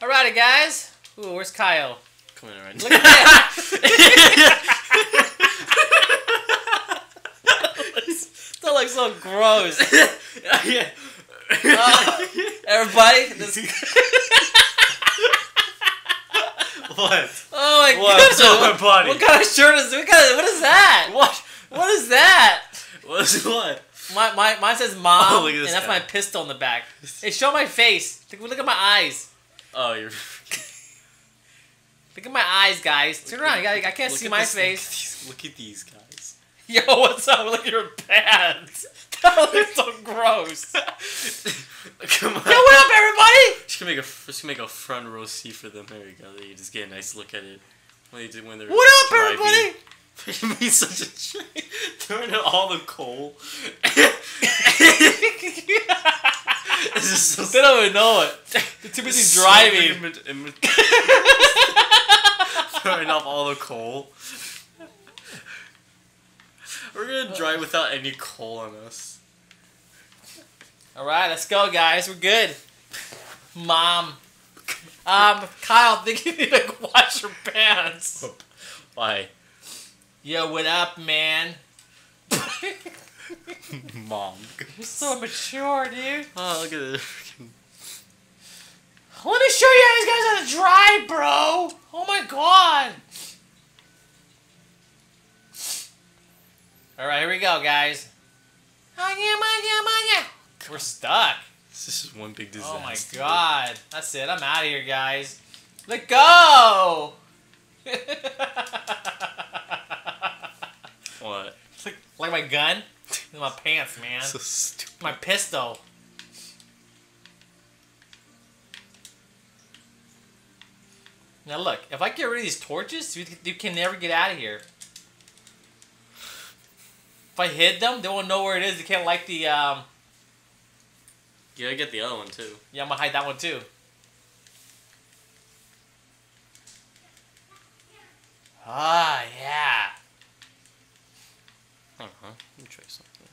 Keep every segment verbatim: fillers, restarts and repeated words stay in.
Alrighty, guys. Ooh, where's Kyle? Come in already. Look at that. That looks so gross. Yeah. Uh, everybody. This... What? Oh my god. What's everybody? What kind of shirt is? What kind of, What is that? What? What is that? What's what? My, my, mine says mom, oh, and that's guy. My pistol in the back. Hey, show my face. Look, look at my eyes. Oh, you're... Look at my eyes, guys. Turn look around. At, I can't see my face. Thing. Look at these guys. Yo, what's up? Look at your pants. That looks so gross. Come on. Yo, what up, everybody? Just gonna make a, just gonna make a front row seat for them. There you go. You just get a nice look at it. When they, when they're what up, driving. Everybody? You made such a shit. Throwing out all the coal. This is so they don't even know it. They're too busy so driving. Throwing off all the coal. We're gonna drive without any coal on us. Alright, let's go, guys. We're good. Mom. Um, Kyle, I think you need to wash your pants. Why? Yo, what up, man? Mom. You're so mature, dude. Oh, look at this. I want to show you how these guys how to drive, bro. Oh my god. Alright, here we go, guys. We're stuck. This is one big disaster. Oh my god. That's it. I'm out of here, guys. Let go. What? Like, like my gun? My pants, man. So stupid. My pistol. Now look, if I get rid of these torches, you, you can never get out of here. If I hid them, they won't know where it is. They can't light the... Um... You gotta get the other one, too. Yeah, I'm gonna hide that one, too. Ah, yeah. Uh huh. Let me try something.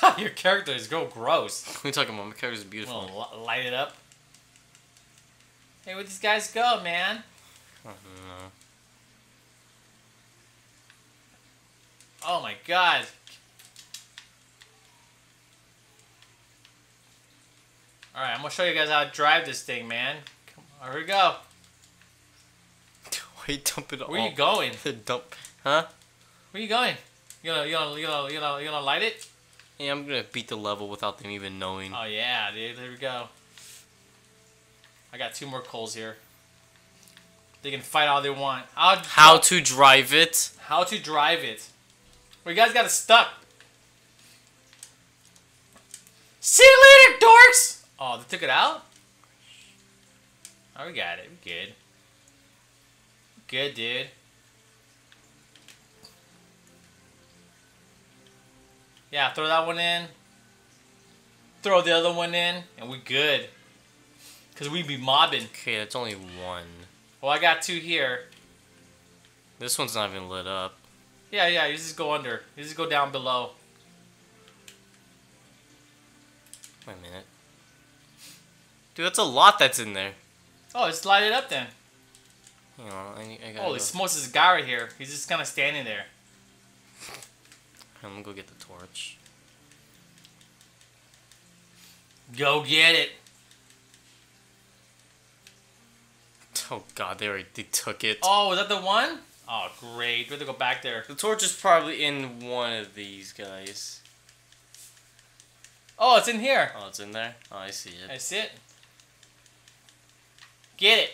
God, your character is go gross. What are you talking about? My character is beautiful. Well, light it up. Hey, where'd these guys go, man? I don't know. Oh my god. All right, I'm gonna show you guys how to drive this thing, man. Here we go. Why you dump it all? Where are you going? The dump, huh? Where you going? You gonna, you gonna, you gonna, you gonna, you gonna light it? Yeah, I'm gonna beat the level without them even knowing. Oh yeah, dude. There we go. I got two more coals here. They can fight all they want. I'll, how to drive it? How to drive it? Well, you guys got it stuck. See you later, dorks. Oh, they took it out. Oh, we got it. We're good. Good, dude. Yeah, throw that one in. Throw the other one in, and we good. Because we be mobbing. Okay, that's only one. Well, I got two here. This one's not even lit up. Yeah, yeah, you just go under. You just go down below. Wait a minute. Dude, that's a lot that's in there. Oh, just light it up then. You know, I, I Holy go. smokes, there's a guy right here. He's just kind of standing there. I'm gonna go get the torch. Go get it. Oh god, they already they took it. Oh, is that the one? Oh, great. We have to go back there. The torch is probably in one of these guys. Oh, it's in here. Oh, it's in there? Oh, I see it. I see it. Get it.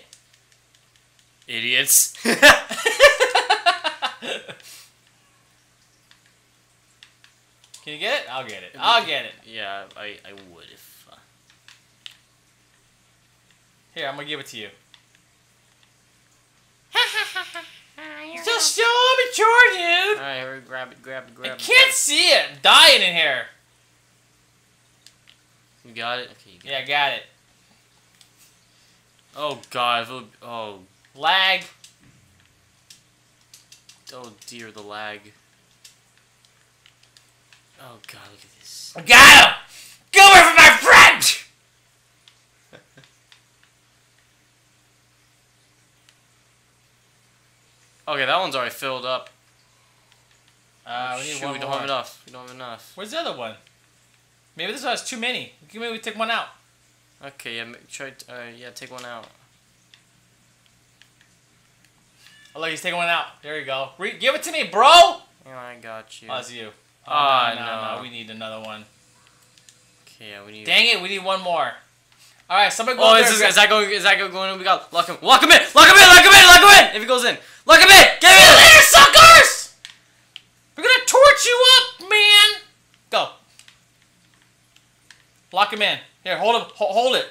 Idiots. Can you get it? I'll get it. I'll get it. Yeah, I, I would if... Uh... Here, I'm going to give it to you. Just show me, mature, dude. All right, here, grab it, grab it, grab it. I can't see it. I'm dying in here. You got it? Okay, you got it. Yeah, I got it. Oh god! Would, oh, lag. Oh dear, the lag. Oh god, look at this. Kyle! Go away from my friend! Okay, that one's already filled up. Uh, we need Shoot, one we don't more. have enough. We don't have enough. Where's the other one? Maybe this one has too many. Maybe we take one out. Okay, yeah, try. Uh, yeah, take one out. Oh look, he's taking one out. There you go. Re give it to me, bro. Oh, I got you. Oh, it's you. Oh, oh no, no, no, we need another one. Okay, yeah, we need. Dang it, we need one more. All right, somebody go. Oh, is, this, is that going? Is that going? We got lock him. Lock him in. Lock him in. Lock him in. Lock him in. If he goes in, lock him in. Get him in there, suckers. We're gonna torch you up, man. Go. Lock him in. Here, hold him. Ho hold it.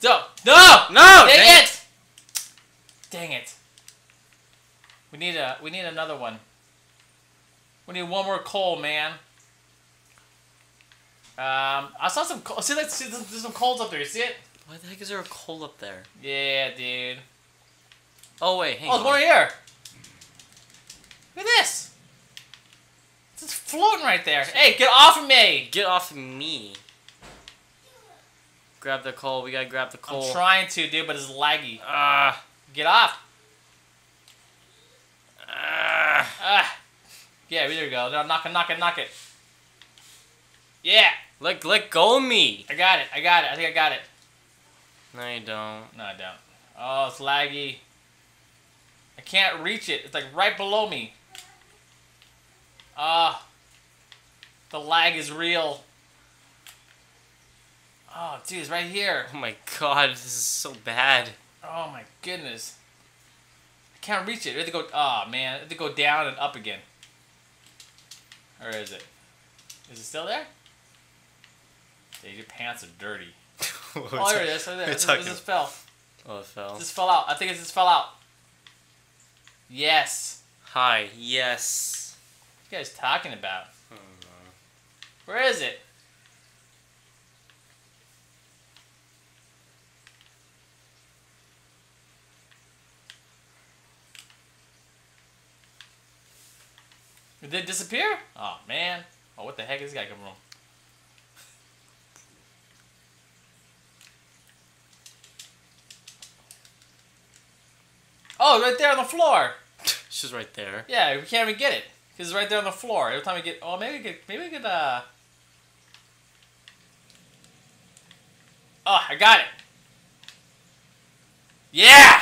No! No! No! Dang, Dang it. it! Dang it! We need a. We need another one. We need one more coal, man. Um, I saw some coal. See that? See, there's, there's some coals up there. You see it? Why the heck is there a coal up there? Yeah, dude. Oh wait, hang oh, on. Oh, there's one right here. Look at this. It's just floating right there. Hey, get off of me! Get off of me. Grab the coal. We gotta grab the coal. I'm trying to, dude, but it's laggy. Ah, uh, get off. Ah, uh, uh, yeah, there we go. Knock it, knock it, knock it. Yeah, let let go of me. I got it. I got it. I think I got it. No, you don't. No, I don't. Oh, it's laggy. I can't reach it. It's like right below me. Ah, uh, the lag is real. Oh, dude, it's right here. Oh, my God. This is so bad. Oh, my goodness. I can't reach it. I have to go... Oh, man. I have to go down and up again. Where is it? Is it still there? Dude, your pants are dirty. Oh, there it is. Right there. It just fell. Oh, it fell. It just fell out. I think it just fell out. Yes. Hi. Yes. What are you guys talking about? I don't know. Where is it? Did it disappear? Oh man. Oh, what the heck is this guy coming from? Oh, right there on the floor. It's just right there. Yeah, we can't even get it. Because it's right there on the floor. Every time we get... Oh, maybe we could... Maybe we could, uh... Oh, I got it. Yeah!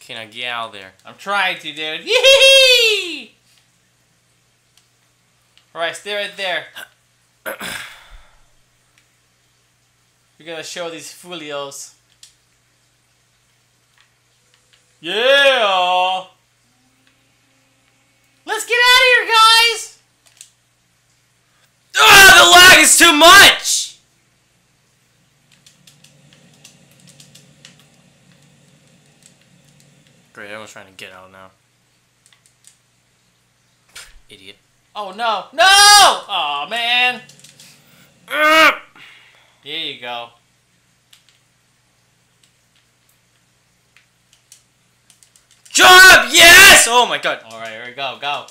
Can I get out of there? I'm trying to, dude. Yee-hee-hee! Alright, stay right there. We're gonna show these folios. Yeah! Let's get out of here, guys! Ah, the lag is too much! Great, everyone's trying to get out now. Idiot. Oh no! No! Oh man! There you go. Jump! Yes! Oh my god! All right, here we go. Go!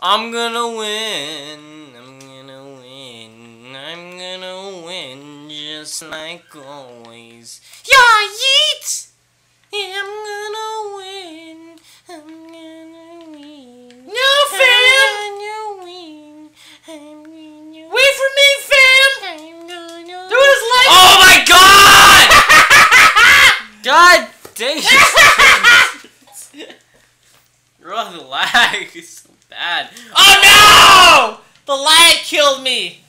I'm gonna win. I'm gonna win. I'm gonna win, just like always. Yeah, yeet! Yeah, I'm gonna win. I'm gonna win. No fail! Wait for me, fam! Dude, it's like... Oh my god! God dang it. You're on the lag. It's so bad. Oh no! The lag killed me.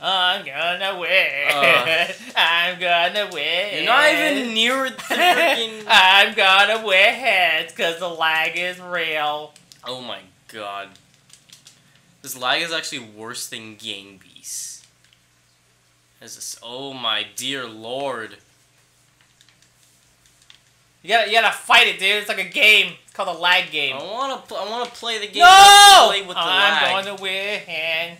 I'm gonna win. Uh, I'm gonna win. You're not even near the freaking... I'm gonna win because the lag is real. Oh my god. This lag is actually worse than Gang Beasts. This is, oh my dear lord. You gotta, you gotta fight it, dude. It's like a game. It's called a lag game. I wanna, pl I wanna play the game. No! Play with the I'm lag. Going to win.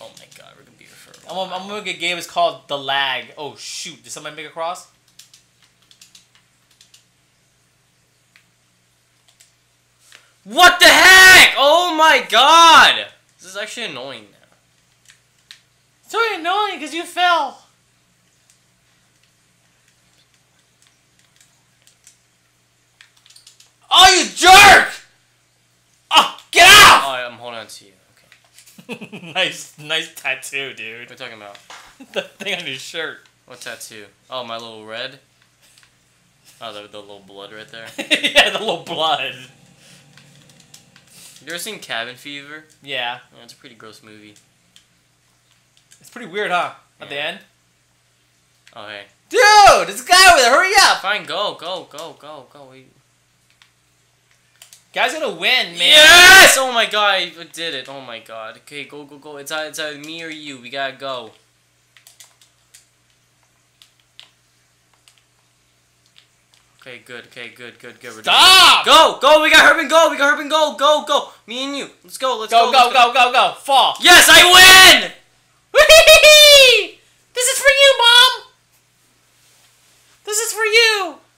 Oh my god, we're gonna be here for a while. I'm gonna make a game. It's called The Lag. Oh shoot! Did somebody make a cross? What the heck? Oh my god! This is actually annoying now. It's really annoying because you fell. Oh, you jerk! Oh, get out! Alright, I'm holding on to you. Okay. nice, nice tattoo, dude. What are you talking about? The thing on your shirt. What tattoo? Oh, my little red? Oh, the, the little blood right there? Yeah, the little blood. You ever seen Cabin Fever? Yeah. Yeah, it's a pretty gross movie. It's pretty weird, huh? At yeah. the end? Oh, hey. Dude! This guy over there! Hurry up! Fine, go, go, go, go, go. We... Guy's gonna win, man. Yes! Oh my god, I did it. Oh my god. Okay, go, go, go. It's either, it's either me or you. We gotta go. Okay, good, okay, good, good, good. Stop! Go, go, we got Herb and go, we got Herb and go, go, go. Me and you. Let's go, let's go. Go, go, go, go, go, go. Fall. Yes, I win! Wee-hee-hee!